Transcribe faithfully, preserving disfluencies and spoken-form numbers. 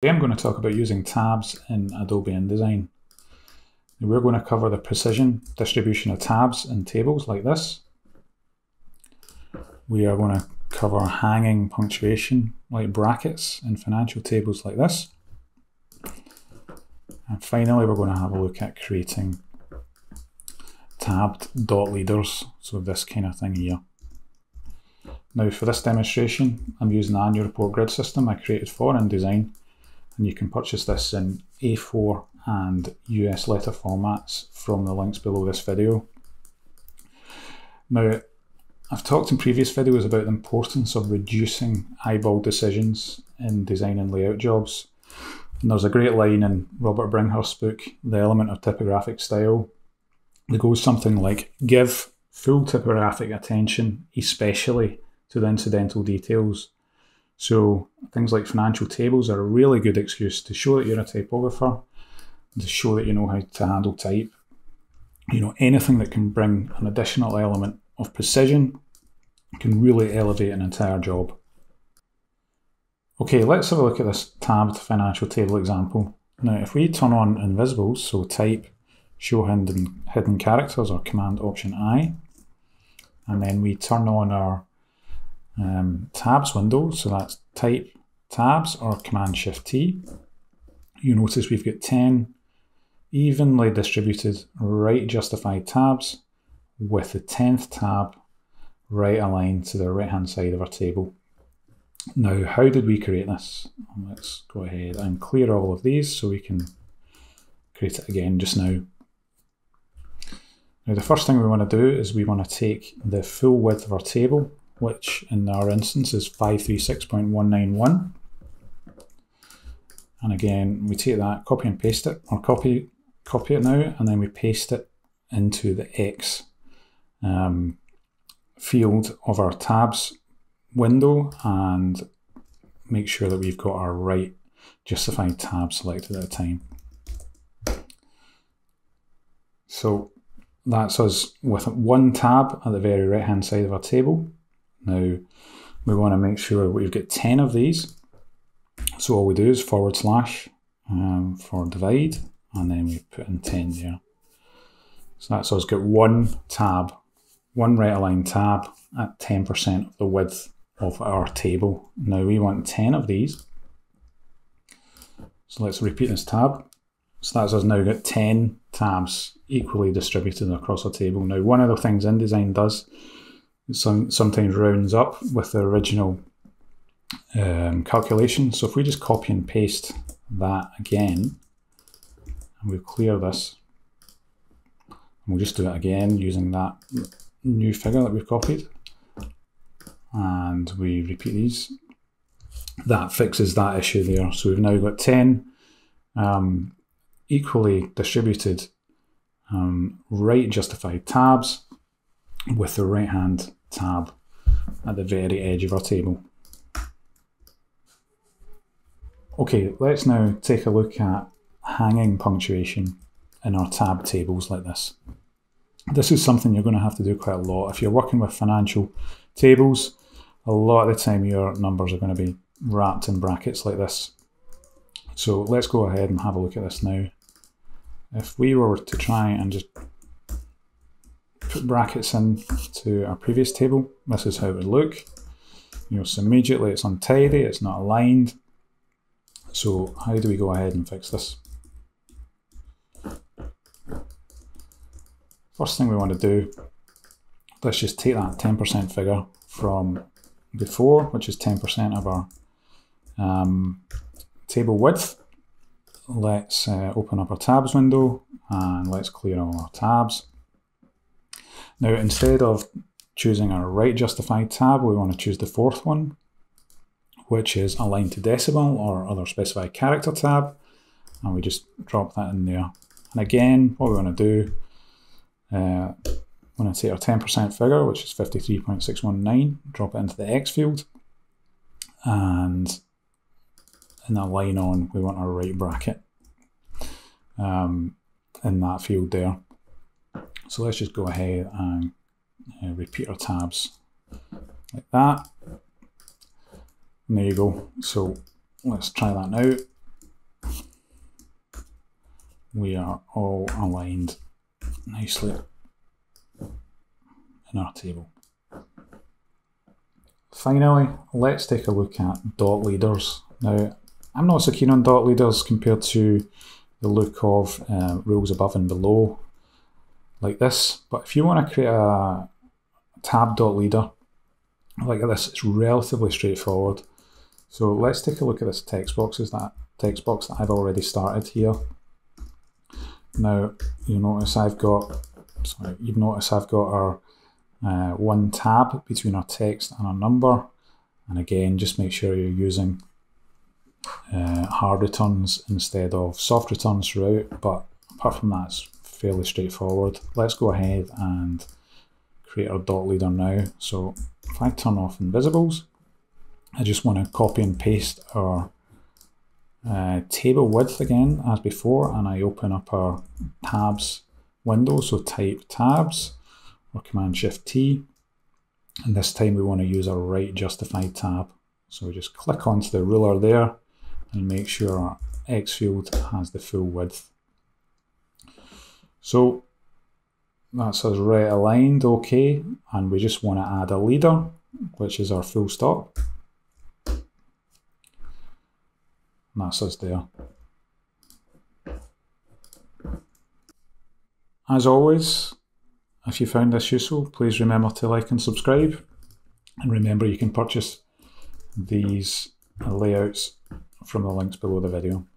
Today I'm going to talk about using tabs in Adobe InDesign. We're going to cover the precision distribution of tabs in tables like this. We are going to cover hanging punctuation like brackets in financial tables like this. And finally, we're going to have a look at creating tabbed dot leaders, so this kind of thing here. Now for this demonstration, I'm using the annual report grid system I created for InDesign. And you can purchase this in A four and U S letter formats from the links below this video. Now, I've talked in previous videos about the importance of reducing eyeball decisions in design and layout jobs. And there's a great line in Robert Bringhurst's book, The Element of Typographic Style, that goes something like, give full typographic attention, especially to the incidental details. So things like financial tables are a really good excuse to show that you're a typographer, to show that you know how to handle type. You know, anything that can bring an additional element of precision can really elevate an entire job. Okay, let's have a look at this tabbed financial table example. Now, if we turn on invisibles, so type, show hidden, hidden characters, or Command Option I, and then we turn on our Um, tabs window, so that's type, tabs, or Command Shift T. You notice we've got ten evenly distributed right justified tabs, with the tenth tab right aligned to the right hand side of our table. Now, how did we create this? Let's go ahead and clear all of these so we can create it again just now. Now, the first thing we want to do is we want to take the full width of our table, which in our instance is five thirty-six point one nine one. And again, we take that, copy and paste it, or copy, copy it now, and then we paste it into the X um, field of our tabs window, and make sure that we've got our right justified tab selected at a time. So that's us with one tab at the very right hand side of our table. Now, we want to make sure we've got ten of these. So all we do is forward slash um, for divide, and then we put in ten there. So that's us get one tab, one right aligned tab at ten percent of the width of our table. Now we want ten of these. So let's repeat this tab. So that's us now got ten tabs equally distributed across our table. Now, one of the things InDesign does, Some, sometimes rounds up with the original um, calculation. So if we just copy and paste that again, and we'll clear this, and we'll just do it again using that new figure that we've copied, and we repeat these, that fixes that issue there. So we've now got ten um, equally distributed um, right justified tabs with the right hand tab at the very edge of our table. Okay, let's now take a look at hanging punctuation in our tab tables like this. This is something you're going to have to do quite a lot. If you're working with financial tables, a lot of the time your numbers are going to be wrapped in brackets like this. So let's go ahead and have a look at this now. If we were to try and just put brackets in to our previous table, this is how it would look. You know, so immediately it's untidy, it's not aligned. So how do we go ahead and fix this? First thing we want to do, let's just take that ten percent figure from before, which is ten percent of our um, table width. Let's uh, open up our tabs window and let's clear all our tabs. Now, instead of choosing our right justified tab, we want to choose the fourth one, which is aligned to decimal or other specified character tab. And we just drop that in there. And again, what we want to do, uh, we're going to take our ten percent figure, which is fifty-three point six one nine, drop it into the X field. And in that line on, we want our right bracket um, in that field there. So let's just go ahead and uh, repeat our tabs like that. And there you go. So let's try that now. we are all aligned nicely in our table. Finally, let's take a look at dot leaders. Now, I'm not so keen on dot leaders compared to the look of uh, rules above and below like this, but if you want to create a tab dot leader like this, it's relatively straightforward. So let's take a look at this text box, is that text box that I've already started here. Now you'll notice I've got, sorry, you've noticed I've got our uh, one tab between our text and our number. And again, just make sure you're using uh, hard returns instead of soft returns throughout. But apart from that, it's fairly straightforward. Let's go ahead and create our dot leader now. So if I turn off invisibles, I just want to copy and paste our uh, table width again as before, and I open up our tabs window, so type tabs or Command Shift T, and this time we want to use our right justified tab. So we just click onto the ruler there and make sure our X field has the full width. So that's us right aligned, okay, and we just want to add a leader, which is our full stop. And that's us there. As always, if you found this useful, please remember to like and subscribe. And remember, you can purchase these layouts from the links below the video.